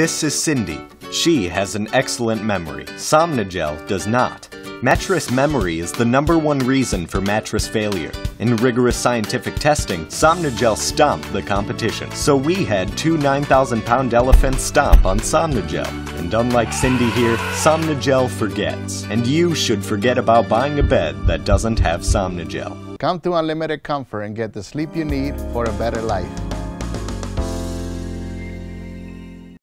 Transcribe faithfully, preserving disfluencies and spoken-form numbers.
This is Cindy. She has an excellent memory. SomniGel does not. Mattress memory is the number one reason for mattress failure. In rigorous scientific testing, SomniGel stomped the competition. So we had two nine thousand pound elephants stomp on SomniGel. And unlike Cindy here, SomniGel forgets. And you should forget about buying a bed that doesn't have SomniGel. Come to Unlimited Comfort and get the sleep you need for a better life.